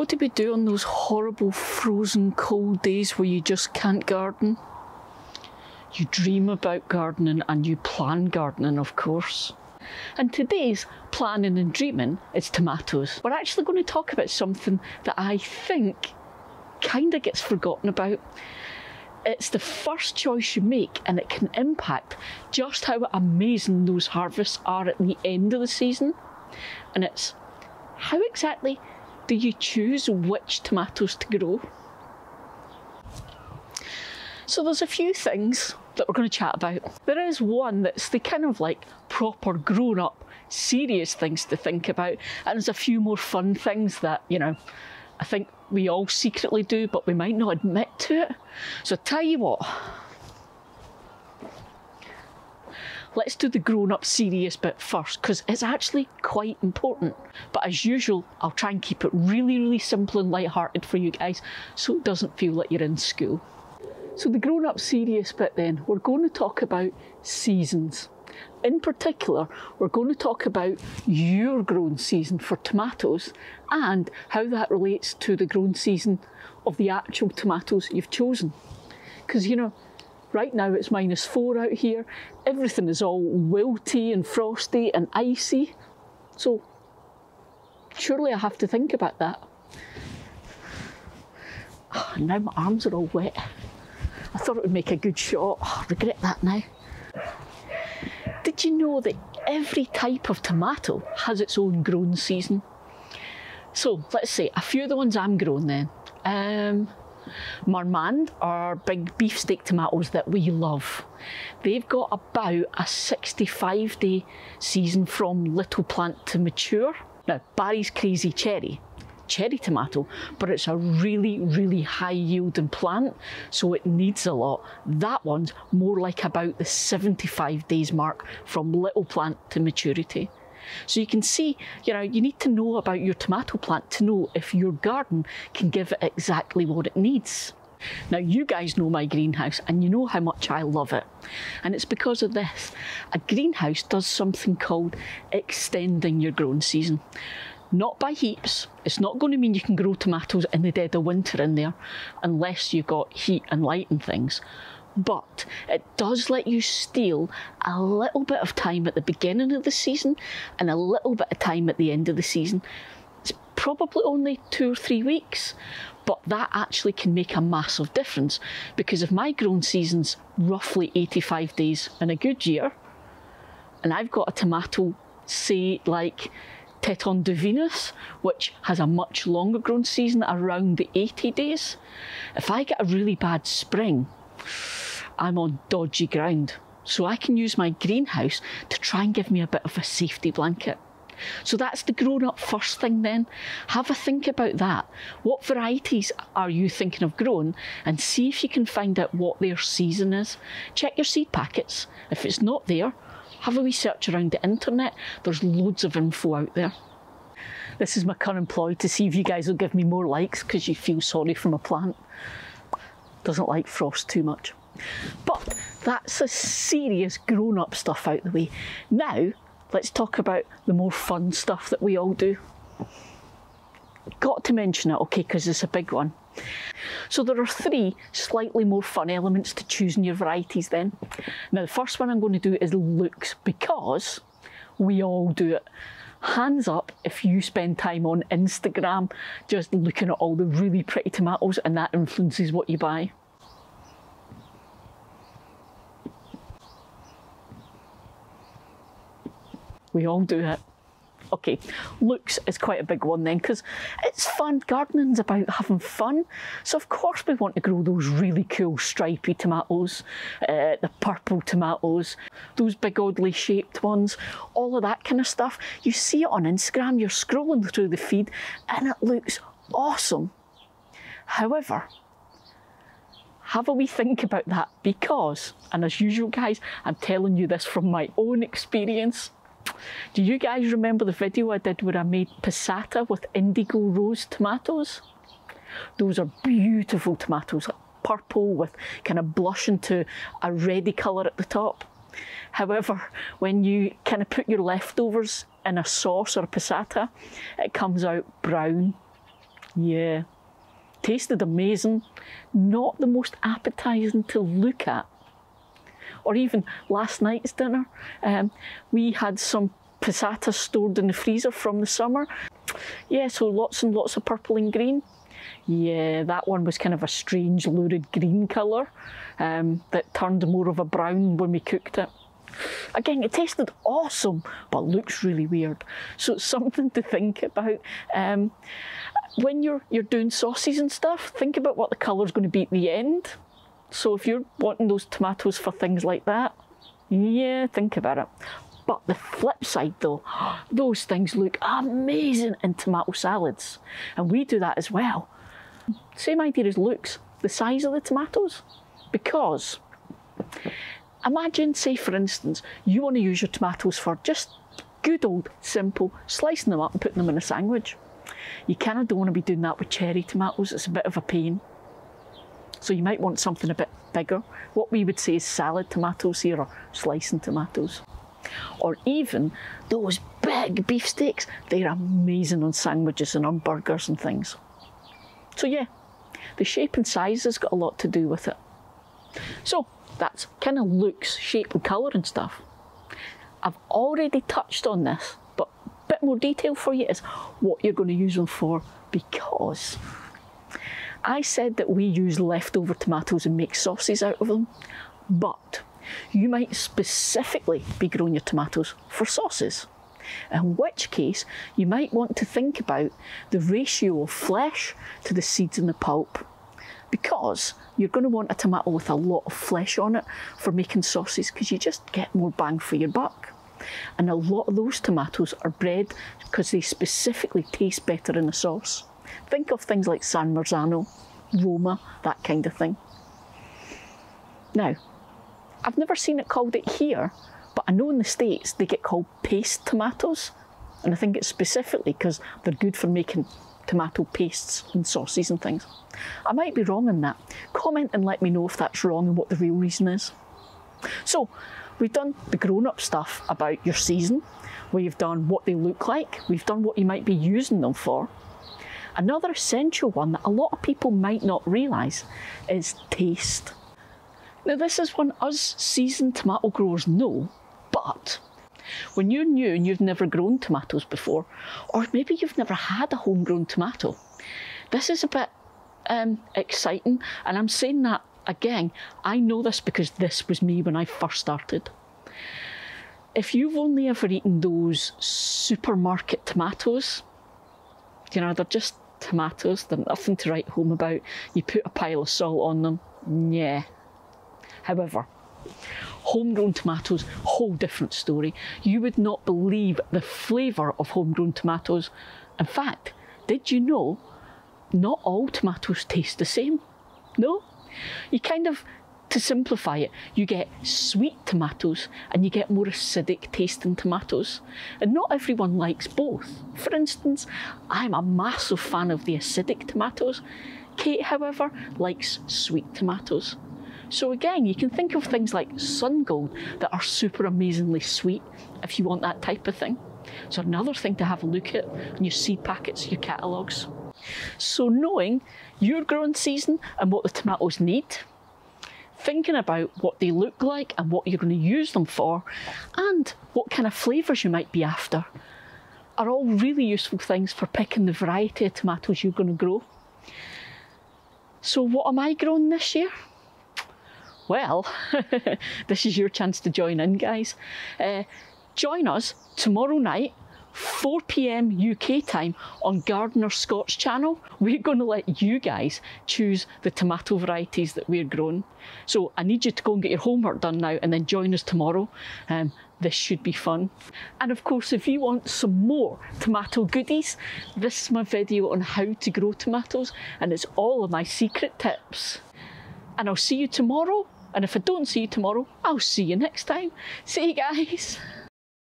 What do we do on those horrible frozen cold days where you just can't garden? You dream about gardening and you plan gardening, of course. And today's planning and dreaming is tomatoes. We're actually going to talk about something that I think kind of gets forgotten about. It's the first choice you make and it can impact just how amazing those harvests are at the end of the season. And it's how exactly do you choose which tomatoes to grow? So there's a few things that we're going to chat about. There is one that's the kind of like proper grown up, serious things to think about. And there's a few more fun things that, you know, I think we all secretly do, but we might not admit to it. So tell you what, let's do the grown-up serious bit first, because it's actually quite important. But as usual, I'll try and keep it really, really simple and light-hearted for you guys, so it doesn't feel like you're in school. So the grown-up serious bit then, we're going to talk about seasons. In particular, we're going to talk about your growing season for tomatoes and how that relates to the growing season of the actual tomatoes you've chosen. Because, you know, right now it's -4 out here, everything is all wilty and frosty and icy, so surely I have to think about that. Oh, now my arms are all wet. I thought it would make a good shot. Oh, I regret that now. Did you know that every type of tomato has its own growing season? So let's say a few of the ones I'm growing then. Marmande are big beefsteak tomatoes that we love. They've got about a 65-day season from little plant to mature. Now, Barry's Crazy Cherry, cherry tomato, but it's a really, really high yielding plant, so it needs a lot. That one's more like about the 75 days mark from little plant to maturity. So you can see, you know, you need to know about your tomato plant to know if your garden can give it exactly what it needs. Now, you guys know my greenhouse and you know how much I love it. And it's because of this. A greenhouse does something called extending your growing season. Not by heaps. It's not going to mean you can grow tomatoes in the dead of winter in there unless you've got heat and light and things. But it does let you steal a little bit of time at the beginning of the season and a little bit of time at the end of the season. It's probably only 2 or 3 weeks, but that actually can make a massive difference, because if my growing season's roughly 85 days in a good year and I've got a tomato, say, like Teton de Venus, which has a much longer grown season, around the 80 days. If I get a really bad spring, I'm on dodgy ground. So I can use my greenhouse to try and give me a bit of a safety blanket. So that's the grown up first thing then. Have a think about that. What varieties are you thinking of growing, and see if you can find out what their season is. Check your seed packets. If it's not there, have a wee search around the internet. There's loads of info out there. This is my current ploy to see if you guys will give me more likes, because you feel sorry for my plant. Doesn't like frost too much. But that's the serious grown-up stuff out the way. Now, let's talk about the more fun stuff that we all do. Got to mention it, okay, because it's a big one. So there are 3 slightly more fun elements to choosing your varieties then. Now, the first one I'm going to do is looks, because we all do it. Hands up if you spend time on Instagram just looking at all the really pretty tomatoes and that influences what you buy. We all do it. Okay, looks is quite a big one then, because it's fun. Gardening's about having fun. So of course we want to grow those really cool stripy tomatoes, the purple tomatoes, those big oddly shaped ones, all of that kind of stuff. You see it on Instagram, you're scrolling through the feed and it looks awesome. However, have a wee think about that, because, and as usual guys, I'm telling you this from my own experience. Do you guys remember the video I did where I made passata with indigo rose tomatoes? Those are beautiful tomatoes, like purple with kind of blush into a reddy colour at the top. However, when you kind of put your leftovers in a sauce or a passata, it comes out brown. Yeah, tasted amazing. Not the most appetizing to look at. Or even last night's dinner, we had some passata stored in the freezer from the summer. Yeah, so lots and lots of purple and green. Yeah, that one was kind of a strange lurid green colour that turned more of a brown when we cooked it. Again, it tasted awesome, but looks really weird. So it's something to think about. When you're doing sauces and stuff, think about what the colour's going to be at the end. So if you're wanting those tomatoes for things like that, yeah, think about it. But the flip side though, those things look amazing in tomato salads. And we do that as well. Same idea as looks, the size of the tomatoes. Because imagine, say for instance, you want to use your tomatoes for just good old simple slicing them up and putting them in a sandwich. You kind of don't want to be doing that with cherry tomatoes, it's a bit of a pain. So you might want something a bit bigger. What we would say is salad tomatoes here, or slicing tomatoes. Or even those big beef steaks, they're amazing on sandwiches and on burgers and things. So yeah, the shape and size has got a lot to do with it. So that's kind of looks, shape and colour and stuff. I've already touched on this, but a bit more detail for you is what you're going to use them for, because I said that we use leftover tomatoes and make sauces out of them, but you might specifically be growing your tomatoes for sauces, in which case you might want to think about the ratio of flesh to the seeds and the pulp, because you're going to want a tomato with a lot of flesh on it for making sauces, because you just get more bang for your buck. And a lot of those tomatoes are bred because they specifically taste better in a sauce. Think of things like San Marzano, Roma, that kind of thing. Now, I've never seen it called it here, but I know in the States they get called paste tomatoes, and I think it's specifically because they're good for making tomato pastes and sauces and things. I might be wrong in that. Comment and let me know if that's wrong and what the real reason is. So, we've done the grown-up stuff about your season, we've done what they look like, we've done what you might be using them for. Another essential one that a lot of people might not realise is taste. Now this is one us seasoned tomato growers know, but when you're new and you've never grown tomatoes before, or maybe you've never had a homegrown tomato, this is a bit exciting, and I'm saying that again, I know this because this was me when I first started. If you've only ever eaten those supermarket tomatoes, you know, they're just tomatoes, they're nothing to write home about. You put a pile of salt on them, yeah. However, homegrown tomatoes, whole different story. You would not believe the flavour of homegrown tomatoes. In fact, did you know not all tomatoes taste the same? No? You kind of, to simplify it, you get sweet tomatoes and you get more acidic tasting tomatoes. And not everyone likes both. For instance, I'm a massive fan of the acidic tomatoes. Kate, however, likes sweet tomatoes. So again, you can think of things like Sun Gold that are super amazingly sweet if you want that type of thing. So another thing to have a look at in your seed packets, your catalogues. So knowing your growing season and what the tomatoes need, thinking about what they look like and what you're going to use them for, and what kind of flavours you might be after, are all really useful things for picking the variety of tomatoes you're going to grow. So what am I growing this year? Well, this is your chance to join in, guys. Join us tomorrow night, 4 p.m. UK time on Gardener Scott's channel. We're going to let you guys choose the tomato varieties that we're growing. So I need you to go and get your homework done now and then join us tomorrow. This should be fun. And of course, if you want some more tomato goodies, this is my video on how to grow tomatoes, and it's all of my secret tips. And I'll see you tomorrow. And if I don't see you tomorrow, I'll see you next time. See you guys.